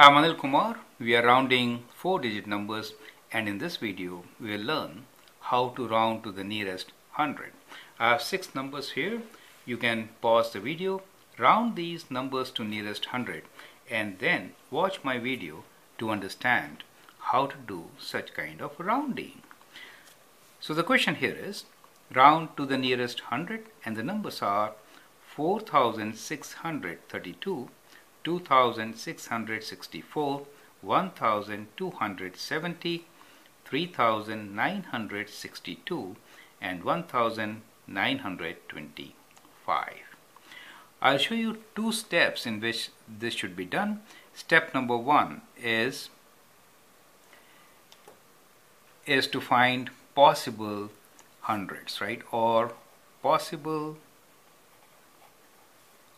I'm Anil Kumar. We are rounding 4-digit numbers, and in this video we will learn how to round to the nearest 100. I have 6 numbers here. You can pause the video, round these numbers to nearest 100, and then watch my video to understand how to do such kind of rounding. So the question here is, round to the nearest 100, and the numbers are 4,632, 2,664, 1,270, 3,962 and 1,925. I'll show you 2 steps in which this should be done. Step number 1 is to find possible hundreds, right? Or possible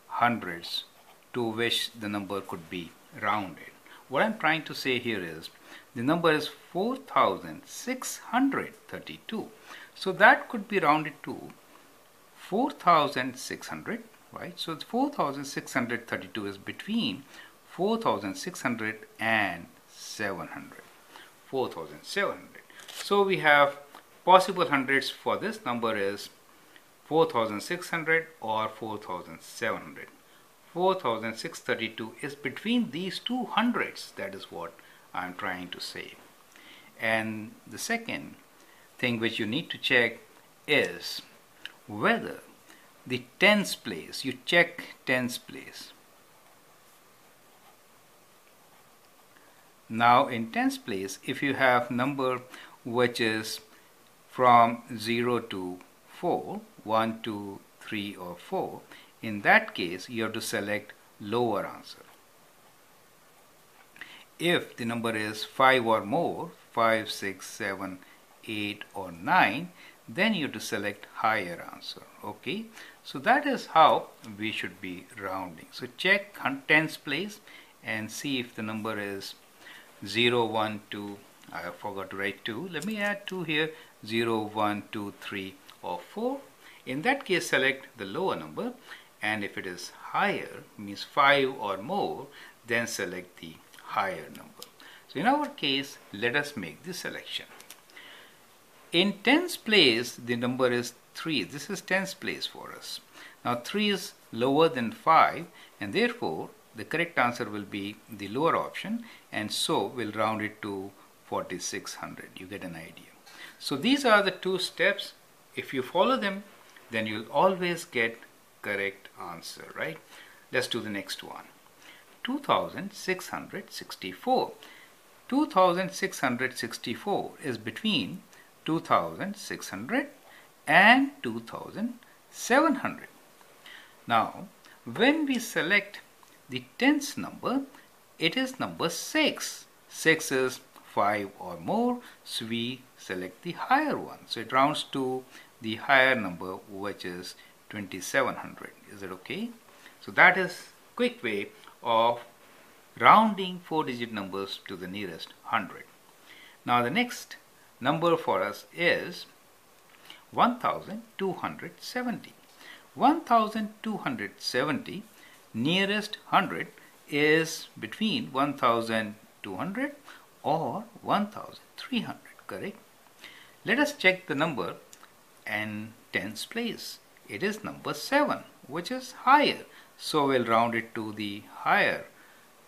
hundreds to which the number could be rounded. What I'm trying to say here is the number is 4,632. So that could be rounded to 4,600, right? So 4,632 is between 4,600 and 700. 4,700. So we have possible hundreds for this number is 4,600 or 4,700. 4,632 is between these 2 hundreds. That is what I'm trying to say. And the second thing which you need to check is whether the tens place, you check tens place. Now in tens place, if you have number which is from 0 to 4, 1, 2, 3 or 4, in that case, you have to select lower answer. If the number is 5 or more, 5, 6, 7, 8 or 9, then you have to select higher answer. Okay, so that is how we should be rounding. So check tens place and see if the number is 0, 1, 2, I forgot to write 2. Let me add 2 here, 0, 1, 2, 3 or 4. In that case, select the lower number. And if it is higher, means 5 or more, then select the higher number. So in our case, let us make the selection. In tens place, the number is 3. This is tens place for us. Now 3 is lower than 5, and therefore the correct answer will be the lower option, and so we'll round it to 4,600. You get an idea. So these are the 2 steps. If you follow them, then you'll always get correct answer, right? Let's do the next one. 2,664. 2,664 is between 2,600 and 2,700. Now, when we select the tens number, it is number 6. 6 is 5 or more, so we select the higher one. So it rounds to the higher number, which is 2,700. Is it okay? So that is quick way of rounding 4-digit numbers to the nearest 100. Now the next number for us is 1,270. 1,270, nearest 100 is between 1,200 or 1,300, correct? Let us check the number and tens place. It is number 7, which is higher. So we'll round it to the higher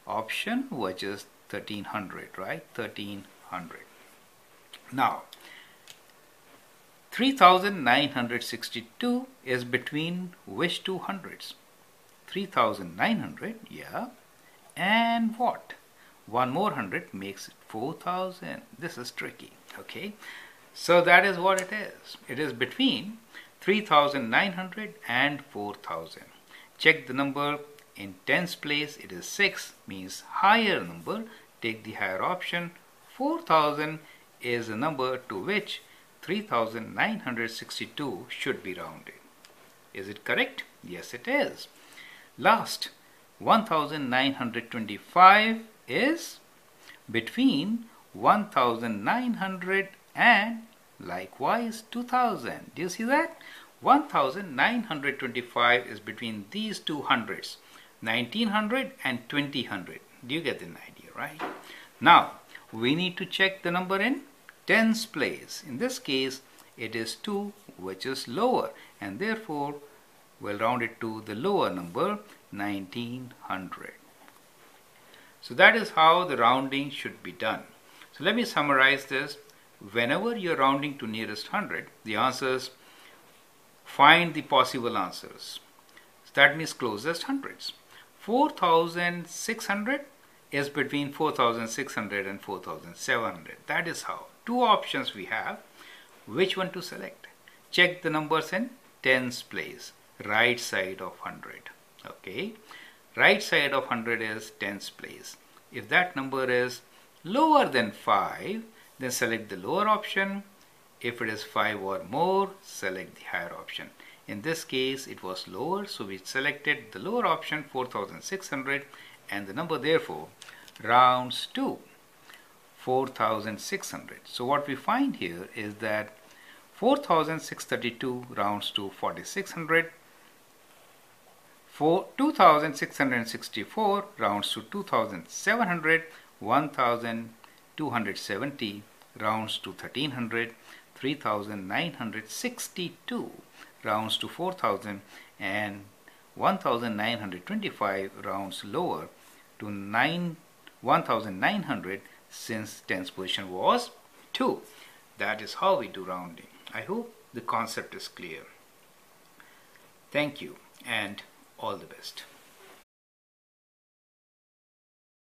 option, which is 1,300, right? 1,300. Now, 3,962 is between which 2 hundreds? 3,900, yeah. And what? 1 more 100 makes it 4,000. This is tricky, okay? So that is what it is. It is between 3,900 and 4,000. Check the number in tens place. It is 6, means higher number. Take the higher option. 4,000 is the number to which 3,962 should be rounded. Is it correct? Yes, it is. Last, 1,925 is between 1,900 and likewise 2,000. Do you see that? 1,925 is between these 2 hundreds, 1,900 and 2,000. Do you get an idea? right? Now we need to check the number in tens place. In this case it is 2, which is lower, and therefore we'll round it to the lower number, 1900. So that is how the rounding should be done. So let me summarize this. Whenever you're rounding to nearest 100, the answers, find the possible answers. So that means closest hundreds. 4,600 is between 4,600 and 4,700. That is how. Two options we have. Which one to select? Check the numbers in tens place, right side of 100. Okay, right side of 100 is tens place. If that number is lower than 5, then select the lower option. If it is 5 or more, select the higher option. In this case it was lower, so we selected the lower option, 4,600, and the number therefore rounds to 4,600. So what we find here is that 4,632 rounds to 4,600, 2,664 rounds to 2,700, 1,270 rounds to 1,300, 3,962 rounds to 4,000, and 1,925 rounds lower to 1,900, since tens position was 2. That is how we do rounding. I hope the concept is clear. Thank you and all the best.